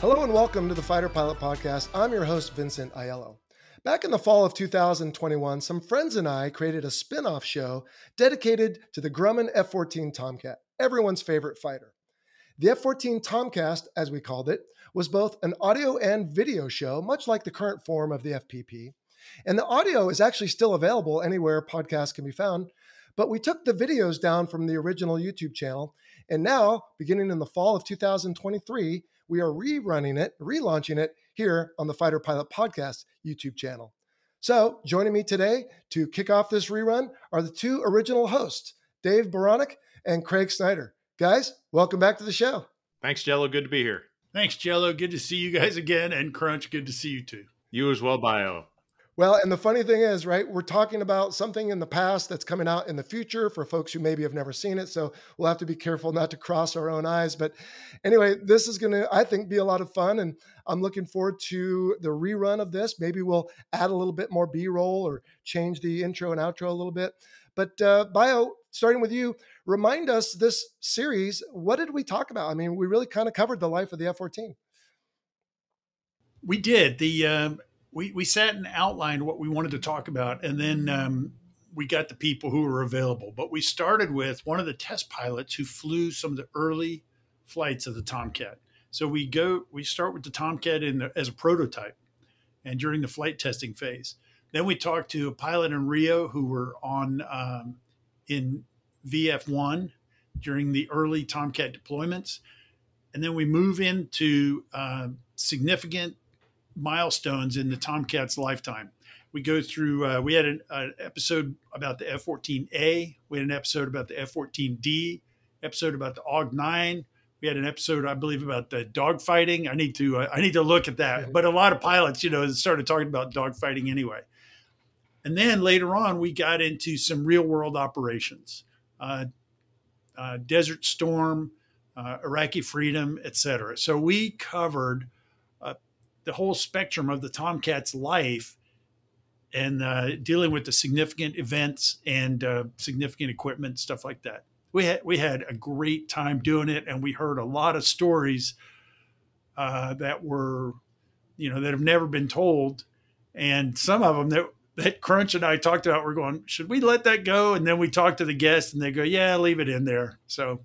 Hello and welcome to the Fighter Pilot Podcast. I'm your host, Vincent Aiello. Back in the fall of 2021, some friends and I created a spin-off show dedicated to the Grumman F-14 Tomcat, everyone's favorite fighter. The F-14 Tomcast, as we called it, was both an audio and video show, much like the current form of the FPP. And the audio is actually still available anywhere podcasts can be found, but we took the videos down from the original YouTube channel, and now, beginning in the fall of 2023, we are relaunching it here on the Fighter Pilot Podcast YouTube channel. So joining me today to kick off this rerun are the two original hosts, Dave Baranek and Craig Snyder. Guys, welcome back to the show. Thanks, Jell-O. Good to be here. Thanks, Jell-O. Good to see you guys again. And Crunch, good to see you too. You as well, Bio. Well, and the funny thing is, right, we're talking about something in the past that's coming out in the future for folks who maybe have never seen it. So we'll have to be careful not to cross our own eyes. But anyway, this is going to, I think, be a lot of fun. And I'm looking forward to the rerun of this. Maybe we'll add a little bit more B-roll or change the intro and outro a little bit. But Bio, starting with you, remind us this series, what did we talk about? I mean, we really kind of covered the life of the F-14. We did. We sat and outlined what we wanted to talk about, and then we got the people who were available. But we started with one of the test pilots who flew some of the early flights of the Tomcat. So we start with the Tomcat as a prototype and during the flight testing phase. Then we talked to a pilot in Rio who were on in VF1 during the early Tomcat deployments. And then we move into significant milestones in the Tomcat's lifetime. We go through, we had an episode about the F-14A. We had an episode about the F-14D, episode about the AUG-9. We had an episode, I believe, about the dogfighting. I need to look at that. But a lot of pilots, you know, started talking about dogfighting anyway. And then later on, we got into some real world operations, Desert Storm, Iraqi Freedom, etc. So we covered the whole spectrum of the Tomcat's life and dealing with the significant events and significant equipment, stuff like that. We had a great time doing it, and we heard a lot of stories that were, you know, that have never been told. And some of them that Crunch and I talked about, we're going, should we let that go? And then we talked to the guests and they go, yeah, leave it in there. So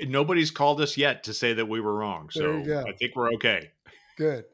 nobody's called us yet to say that we were wrong. So I think we're okay. Good.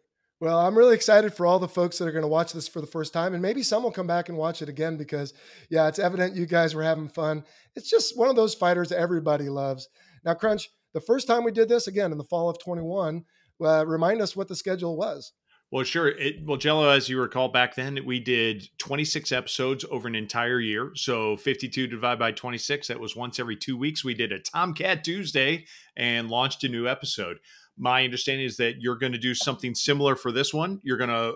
Well, I'm really excited for all the folks that are going to watch this for the first time, and maybe some will come back and watch it again because, yeah, it's evident you guys were having fun. It's just one of those fighters everybody loves. Now, Crunch, the first time we did this, again, in the fall of 21, remind us what the schedule was. Well, sure. Jell-O, as you recall back then, we did 26 episodes over an entire year. So 52 divided by 26, that was once every 2 weeks. We did a Tomcat Tuesday and launched a new episode. My understanding is that you're going to do something similar for this one. You're going to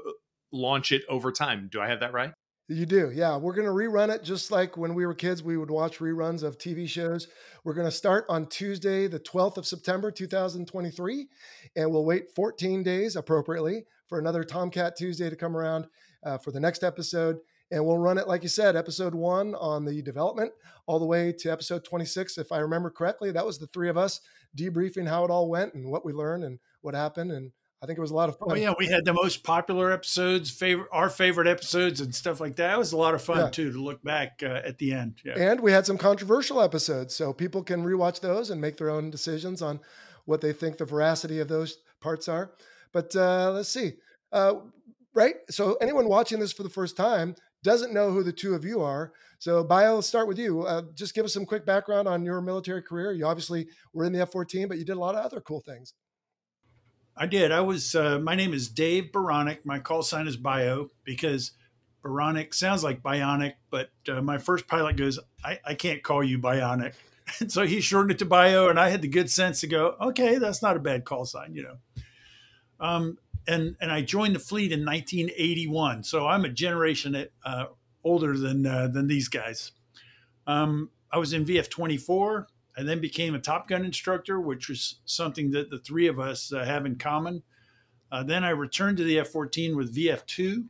launch it over time. Do I have that right? You do. Yeah. We're going to rerun it just like when we were kids, we would watch reruns of TV shows. We're going to start on Tuesday, the 12th of September, 2023, and we'll wait 14 days appropriately for another Tomcat Tuesday to come around for the next episode. And we'll run it, like you said, episode 1 on the development all the way to episode 26. If I remember correctly, that was the three of us debriefing how it all went and what we learned and what happened. And I think it was a lot of fun. Oh, yeah. We had the most popular episodes, our favorite episodes and stuff like that. It was a lot of fun, too, to look back at the end. Yeah. And we had some controversial episodes. So people can rewatch those and make their own decisions on what they think the veracity of those parts are. But let's see. Right? So anyone watching this for the first time doesn't know who the two of you are. So Bio, let's start with you. Just give us some quick background on your military career. You obviously were in the F-14, but you did a lot of other cool things. I did. My name is Dave Baranek. My call sign is Bio because Baranek sounds like bionic, but my first pilot goes, I can't call you bionic. And so he shortened it to Bio, and I had the good sense to go, okay, that's not a bad call sign, you know. And I joined the fleet in 1981. So I'm a generation older than these guys. I was in VF-24 and then became a Top Gun instructor, which was something that the three of us have in common. Then I returned to the F-14 with VF-2.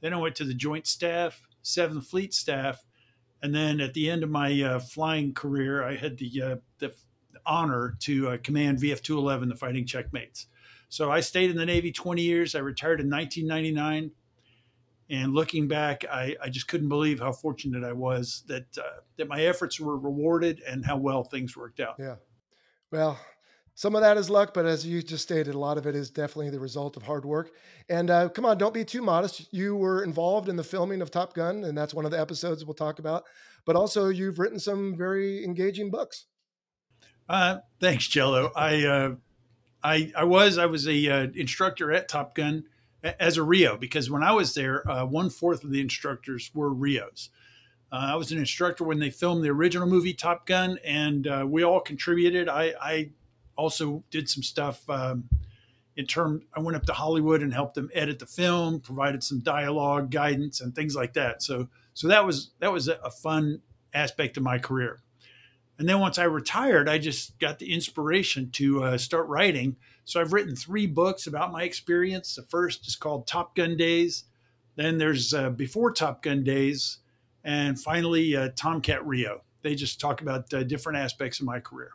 Then I went to the Joint Staff, 7th Fleet Staff. And then at the end of my flying career, I had the honor to command VF-211, the Fighting Checkmates. So I stayed in the Navy 20 years. I retired in 1999. And looking back, I just couldn't believe how fortunate I was that that my efforts were rewarded and how well things worked out. Yeah. Well, some of that is luck, but as you just stated, a lot of it is definitely the result of hard work. And come on, don't be too modest. You were involved in the filming of Top Gun, and that's one of the episodes we'll talk about. But also, you've written some very engaging books. Thanks, Jell-O. I was a instructor at Top Gun as a REO, because when I was there, 1/4 of the instructors were REOs. I was an instructor when they filmed the original movie Top Gun, and we all contributed. I also did some stuff I went up to Hollywood and helped them edit the film, provided some dialogue guidance and things like that. So that was a fun aspect of my career. And then once I retired, I just got the inspiration to start writing. So I've written 3 books about my experience. The first is called Top Gun Days. Then there's Before Top Gun Days. And finally, Tomcat REO. They just talk about different aspects of my career.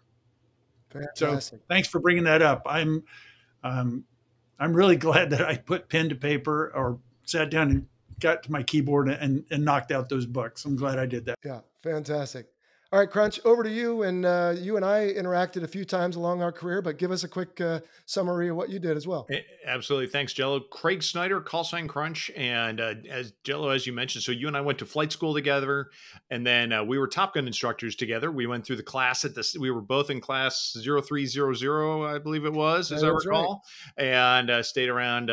Fantastic. So thanks for bringing that up. I'm really glad that I put pen to paper or sat down and got to my keyboard and knocked out those books. I'm glad I did that. Yeah, fantastic. All right, Crunch, over to you. And you and I interacted a few times along our career, but give us a quick summary of what you did as well. Absolutely. Thanks, Jell-O. Craig Snyder, callsign Crunch. And as Jell-O, as you mentioned, so you and I went to flight school together, and then we were Top Gun instructors together. We went through the class we were both in class 0300, I believe it was, as I recall, right. And stayed around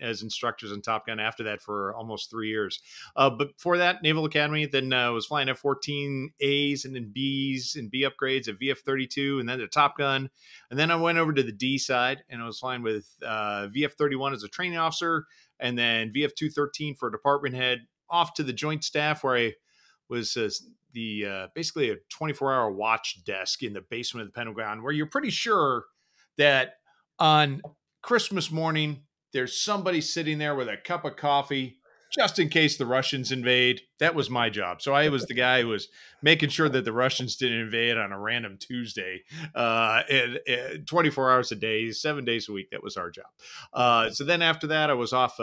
as instructors in Top Gun after that for almost 3 years. But before that, Naval Academy, then was flying F-14As and B's and B upgrades at VF32, and then the Top Gun, and then I went over to the D side, and I was flying with VF31 as a training officer, and then VF213 for a department head, off to the Joint Staff, where I was basically a 24-hour watch desk in the basement of the Pentagon, where you're pretty sure that on Christmas morning there's somebody sitting there with a cup of coffee, just in case the Russians invade. That was my job. So I was the guy who was making sure that the Russians didn't invade on a random Tuesday, 24 hours a day, 7 days a week. That was our job. So then after that, I was off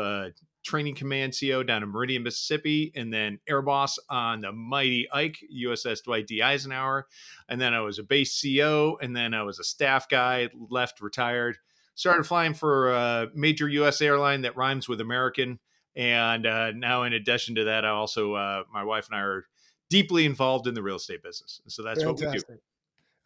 Training Command CO down in Meridian, Mississippi, and then Air Boss on the mighty Ike, USS Dwight D. Eisenhower. And then I was a base CO, and then I was a staff guy, left, retired, started flying for a major U.S. airline that rhymes with American. And now, in addition to that, I also, my wife and I are deeply involved in the real estate business. So that's fantastic. What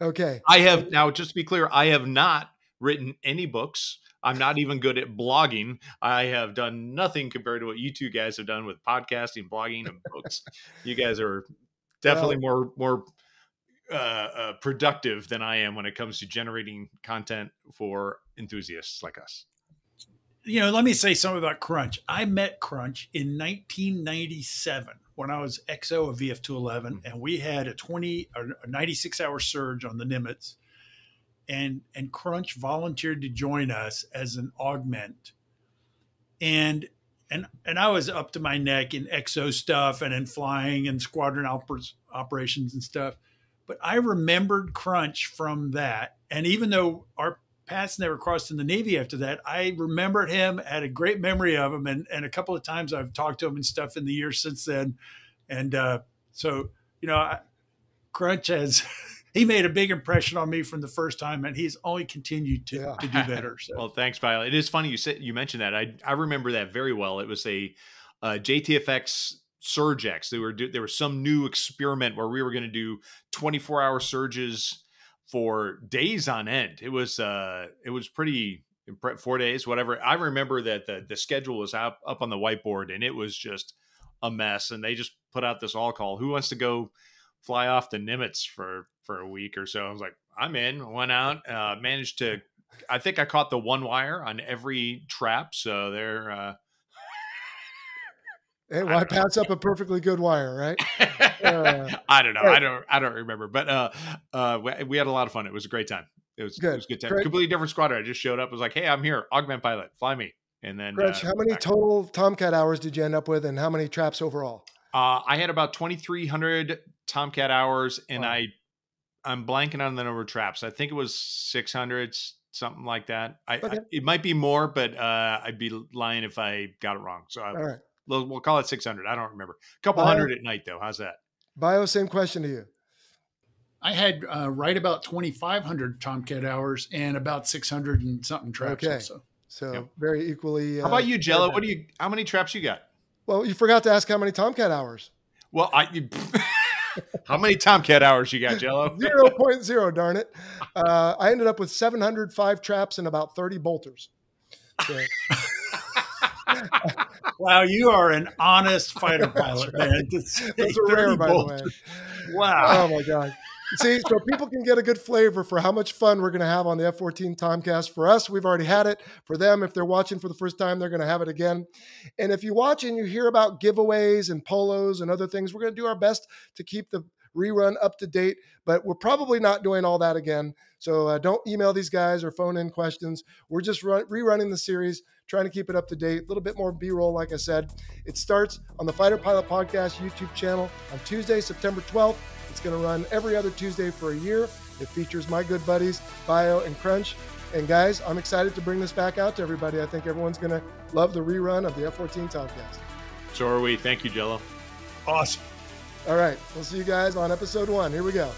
we do. Okay. I have now, just to be clear, I have not written any books. I'm not even good at blogging. I have done nothing compared to what you two guys have done with podcasting, blogging, and books. You guys are definitely more productive than I am when it comes to generating content for enthusiasts like us. You know, let me say something about Crunch. I met Crunch in 1997 when I was XO of VF211, and we had a 96-hour surge on the Nimitz, and Crunch volunteered to join us as an augment, and I was up to my neck in XO stuff and in flying and squadron operations and stuff, but I remembered Crunch from that, and even though our paths never crossed in the Navy after that, I remembered him, had a great memory of him. And a couple of times I've talked to him and stuff in the years since then. And so, you know, Crunch he made a big impression on me from the first time, and he's only continued to do better. So. Well, thanks, Bio. It is funny you mentioned that. I remember that very well. It was a JTFX SurgeX. There was some new experiment where we were going to do 24-hour surges for days on end. It was pretty 4 days, whatever. I remember that the schedule was up on the whiteboard, and it was just a mess. And they just put out this all call: who wants to go fly off the Nimitz for a week or so? I was like, I'm in. I went out, managed to, I think I caught the one wire on every trap. So they're, hey, well, I pass up a perfectly good wire, right? I don't know. Right. I don't remember. But we had a lot of fun. It was a great time. It was a good time. Craig, completely different squadron. I just showed up. I was like, hey, I'm here. Augment pilot, fly me. And then Craig, how many total Tomcat hours did you end up with, and how many traps overall? I had about 2,300 Tomcat hours, and I'm blanking on the number of traps. I think it was 600, something like that. It might be more, but I'd be lying if I got it wrong. So we'll call it 600. I don't remember. A couple hundred at night, though. How's that? Bio, same question to you. I had right about 2,500 Tomcat hours and about 600 and something traps. Okay. So very equally. How about you, Jell-O? How many traps you got? Well, you forgot to ask how many Tomcat hours. Well, how many Tomcat hours you got, Jell-O? 0.0, darn it. I ended up with 705 traps and about 30 bolters. So. Wow, you are an honest fighter pilot, man. Those are rare, by the way. Wow. Oh, my God. See, so people can get a good flavor for how much fun we're going to have on the F-14 Tomcast. For us, we've already had it. For them, if they're watching for the first time, they're going to have it again. And if you watch and you hear about giveaways and polos and other things, we're going to do our best to keep the rerun up to date, but we're probably not doing all that again. So don't email these guys or phone in questions. We're just rerunning the series, trying to keep it up to date. A little bit more B-roll, like I said. It starts on the Fighter Pilot Podcast YouTube channel on Tuesday, September 12th. It's going to run every other Tuesday for a year. It features my good buddies, Bio and Crunch. And guys, I'm excited to bring this back out to everybody. I think everyone's going to love the rerun of the F-14 Tomcast. So are we. Thank you, Jell-O. Awesome. All right. We'll see you guys on episode 1. Here we go.